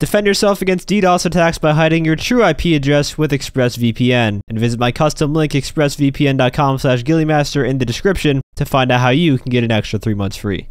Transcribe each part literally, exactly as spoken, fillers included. Defend yourself against DDoS attacks by hiding your true I P address with ExpressVPN, and visit my custom link expressvpn dot com slash GhillieMaster in the description to find out how you can get an extra three months free.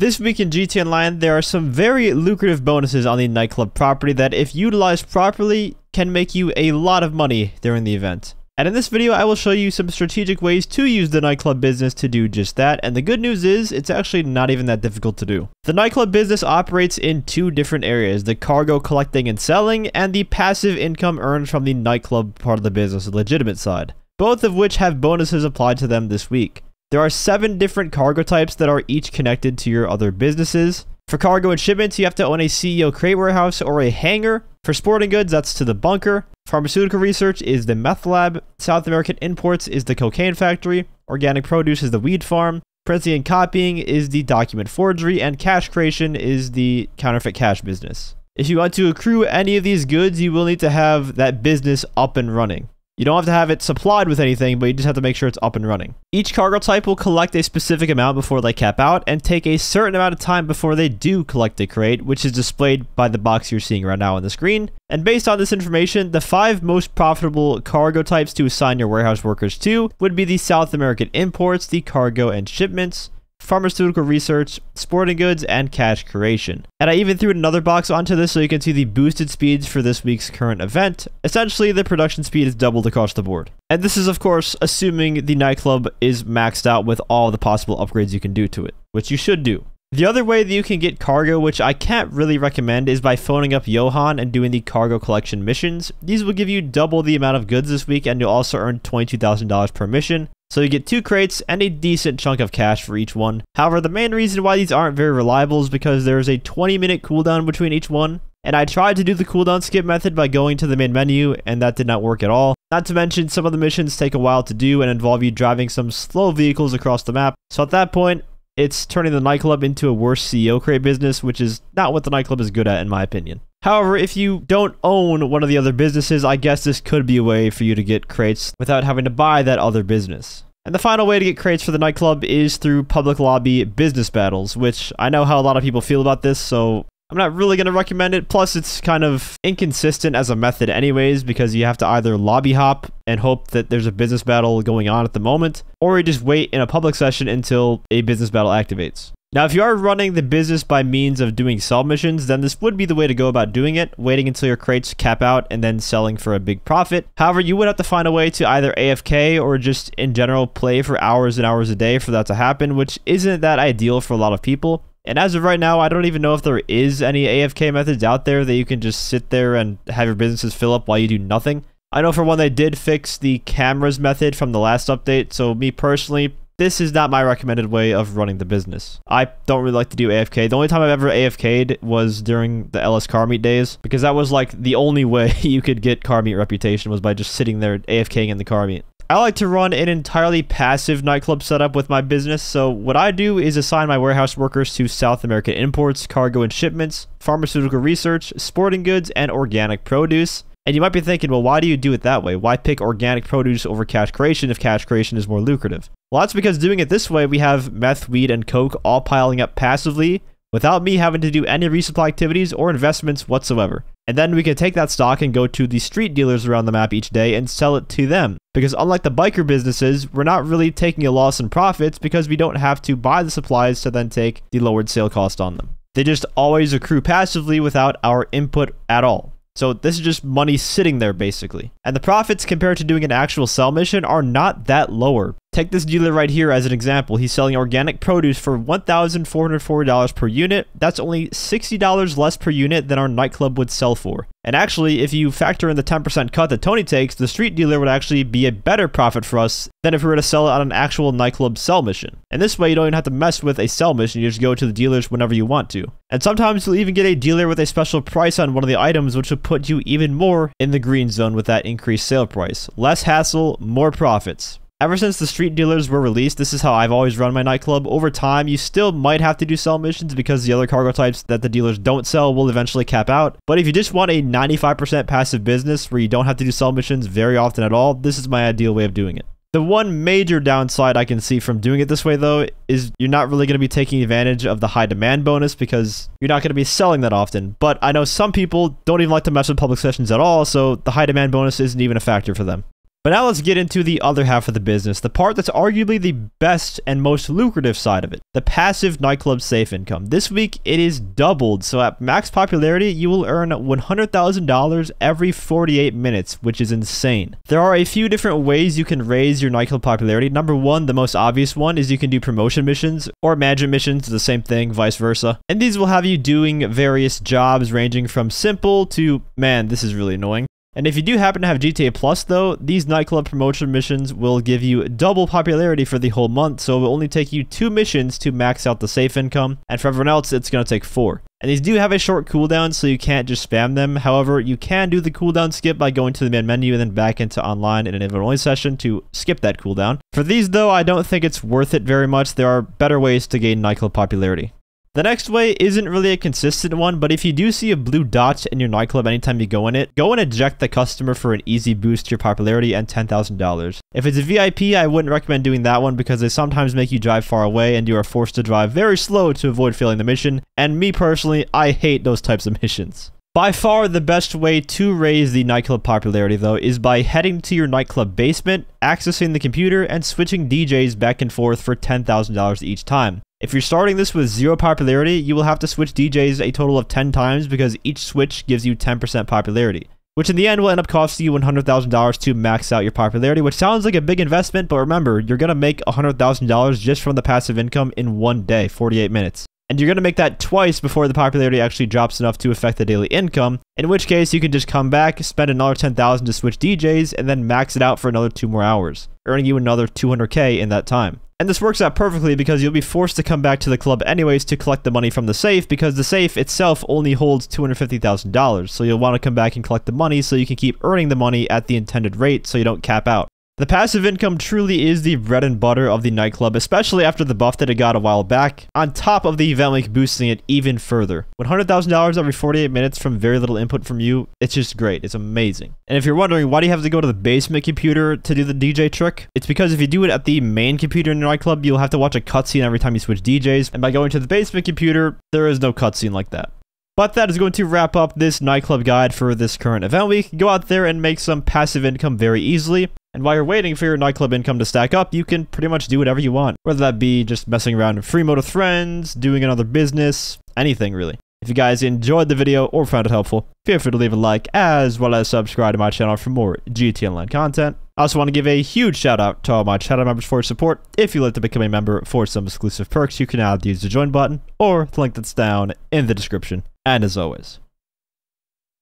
This week in G T A Online, there are some very lucrative bonuses on the nightclub property that, if utilized properly, can make you a lot of money during the event. And in this video, I will show you some strategic ways to use the nightclub business to do just that, and the good news is, it's actually not even that difficult to do. The nightclub business operates in two different areas, the cargo collecting and selling, and the passive income earned from the nightclub part of the business, the legitimate side, both of which have bonuses applied to them this week. There are seven different cargo types that are each connected to your other businesses. For cargo and shipments, you have to own a C E O crate warehouse or a hangar. For sporting goods, that's to the bunker. Pharmaceutical research is the meth lab. South American imports is the cocaine factory. Organic produce is the weed farm. Printing and copying is the document forgery. And cash creation is the counterfeit cash business. If you want to accrue any of these goods, you will need to have that business up and running. You don't have to have it supplied with anything, but you just have to make sure it's up and running. Each cargo type will collect a specific amount before they cap out, and take a certain amount of time before they do collect a crate, which is displayed by the box you're seeing right now on the screen. And based on this information, the five most profitable cargo types to assign your warehouse workers to would be the South American imports, the cargo and shipments, pharmaceutical research, sporting goods, and cash creation. And I even threw another box onto this so you can see the boosted speeds for this week's current event. Essentially, the production speed is doubled across the board. And this is, of course, assuming the nightclub is maxed out with all the possible upgrades you can do to it, which you should do. The other way that you can get cargo, which I can't really recommend, is by phoning up Johan and doing the cargo collection missions. These will give you double the amount of goods this week, and you'll also earn twenty-two thousand dollars per mission. So you get two crates and a decent chunk of cash for each one. However, the main reason why these aren't very reliable is because there is a twenty minute cooldown between each one. And I tried to do the cooldown skip method by going to the main menu, and that did not work at all. Not to mention, some of the missions take a while to do and involve you driving some slow vehicles across the map. So at that point, it's turning the nightclub into a worse C E O crate business, which is not what the nightclub is good at, in my opinion. However, if you don't own one of the other businesses, I guess this could be a way for you to get crates without having to buy that other business. And the final way to get crates for the nightclub is through public lobby business battles, which I know how a lot of people feel about this, so I'm not really going to recommend it. Plus, it's kind of inconsistent as a method anyways, because you have to either lobby hop and hope that there's a business battle going on at the moment, or you just wait in a public session until a business battle activates. Now, if you are running the business by means of doing sell missions, then this would be the way to go about doing it, waiting until your crates cap out and then selling for a big profit. However, you would have to find a way to either A F K or just in general play for hours and hours a day for that to happen, which isn't that ideal for a lot of people. And as of right now, I don't even know if there is any A F K methods out there that you can just sit there and have your businesses fill up while you do nothing. I know for one, they did fix the cameras method from the last update, so me personally, this is not my recommended way of running the business. I don't really like to do A F K. The only time I've ever A F K'd was during the L S car meet days, because that was like the only way you could get car meet reputation, was by just sitting there AFKing in the car meet. I like to run an entirely passive nightclub setup with my business, so what I do is assign my warehouse workers to South American imports, cargo and shipments, pharmaceutical research, sporting goods, and organic produce. And you might be thinking, well, why do you do it that way? Why pick organic produce over cash creation if cash creation is more lucrative? Well, that's because doing it this way, we have meth, weed, and coke all piling up passively without me having to do any resupply activities or investments whatsoever. And then we can take that stock and go to the street dealers around the map each day and sell it to them. Because unlike the biker businesses, we're not really taking a loss in profits because we don't have to buy the supplies to then take the lowered sale cost on them. They just always accrue passively without our input at all. So this is just money sitting there, basically. And the profits compared to doing an actual sell mission are not that lower. Take this dealer right here as an example. He's selling organic produce for one thousand four hundred forty dollars per unit. That's only sixty dollars less per unit than our nightclub would sell for. And actually, if you factor in the ten percent cut that Tony takes, the street dealer would actually be a better profit for us than if we were to sell it on an actual nightclub sell mission. And this way, you don't even have to mess with a sell mission. You just go to the dealers whenever you want to. And sometimes you'll even get a dealer with a special price on one of the items, which will put you even more in the green zone with that increased sale price. Less hassle, more profits. Ever since the street dealers were released, this is how I've always run my nightclub. Over time, you still might have to do sell missions because the other cargo types that the dealers don't sell will eventually cap out. But if you just want a ninety-five percent passive business where you don't have to do sell missions very often at all, this is my ideal way of doing it. The one major downside I can see from doing it this way, though, is you're not really going to be taking advantage of the high demand bonus because you're not going to be selling that often. But I know some people don't even like to mess with public sessions at all, so the high demand bonus isn't even a factor for them. But now let's get into the other half of the business, the part that's arguably the best and most lucrative side of it, the passive nightclub safe income. This week, it is doubled, so at max popularity, you will earn one hundred thousand dollars every forty-eight minutes, which is insane. There are a few different ways you can raise your nightclub popularity. Number one, the most obvious one, is you can do promotion missions or management missions, the same thing, vice versa. And these will have you doing various jobs ranging from simple to, man, this is really annoying. And if you do happen to have G T A Plus, though, these nightclub promotion missions will give you double popularity for the whole month, so it will only take you two missions to max out the safe income, and for everyone else, it's going to take four. And these do have a short cooldown, so you can't just spam them. However, you can do the cooldown skip by going to the main menu and then back into online in an invite-only session to skip that cooldown. For these, though, I don't think it's worth it very much. There are better ways to gain nightclub popularity. The next way isn't really a consistent one, but if you do see a blue dot in your nightclub anytime you go in it, go and eject the customer for an easy boost to your popularity and ten thousand dollars. If it's a V I P, I wouldn't recommend doing that one because they sometimes make you drive far away and you are forced to drive very slow to avoid failing the mission, and me personally, I hate those types of missions. By far the best way to raise the nightclub popularity, though, is by heading to your nightclub basement, accessing the computer, and switching D Js back and forth for ten thousand dollars each time. If you're starting this with zero popularity, you will have to switch D Js a total of ten times because each switch gives you ten percent popularity, which in the end will end up costing you one hundred thousand dollars to max out your popularity, which sounds like a big investment, but remember, you're going to make one hundred thousand dollars just from the passive income in one day, forty-eight minutes. And you're going to make that twice before the popularity actually drops enough to affect the daily income, in which case you can just come back, spend another ten thousand dollars to switch D Js, and then max it out for another two more hours, earning you another two hundred K in that time. And this works out perfectly because you'll be forced to come back to the club anyways to collect the money from the safe because the safe itself only holds two hundred fifty thousand dollars, so you'll want to come back and collect the money so you can keep earning the money at the intended rate so you don't cap out. The passive income truly is the bread and butter of the nightclub, especially after the buff that it got a while back, on top of the event link boosting it even further. one hundred thousand dollars every forty-eight minutes from very little input from you, it's just great, it's amazing. And if you're wondering why do you have to go to the basement computer to do the D J trick, it's because if you do it at the main computer in your nightclub, you'll have to watch a cutscene every time you switch D Js, and by going to the basement computer, there is no cutscene like that. But that is going to wrap up this nightclub guide for this current event week. Go out there and make some passive income very easily. And while you're waiting for your nightclub income to stack up, you can pretty much do whatever you want. Whether that be just messing around in free mode with friends, doing another business, anything really. If you guys enjoyed the video or found it helpful, feel free to leave a like as well as subscribe to my channel for more G T A Online content. I also want to give a huge shout out to all my channel members for your support. If you'd like to become a member for some exclusive perks, you can either use the join button or the link that's down in the description. And as always,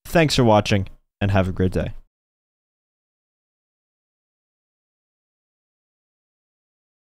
thanks for watching and have a great day.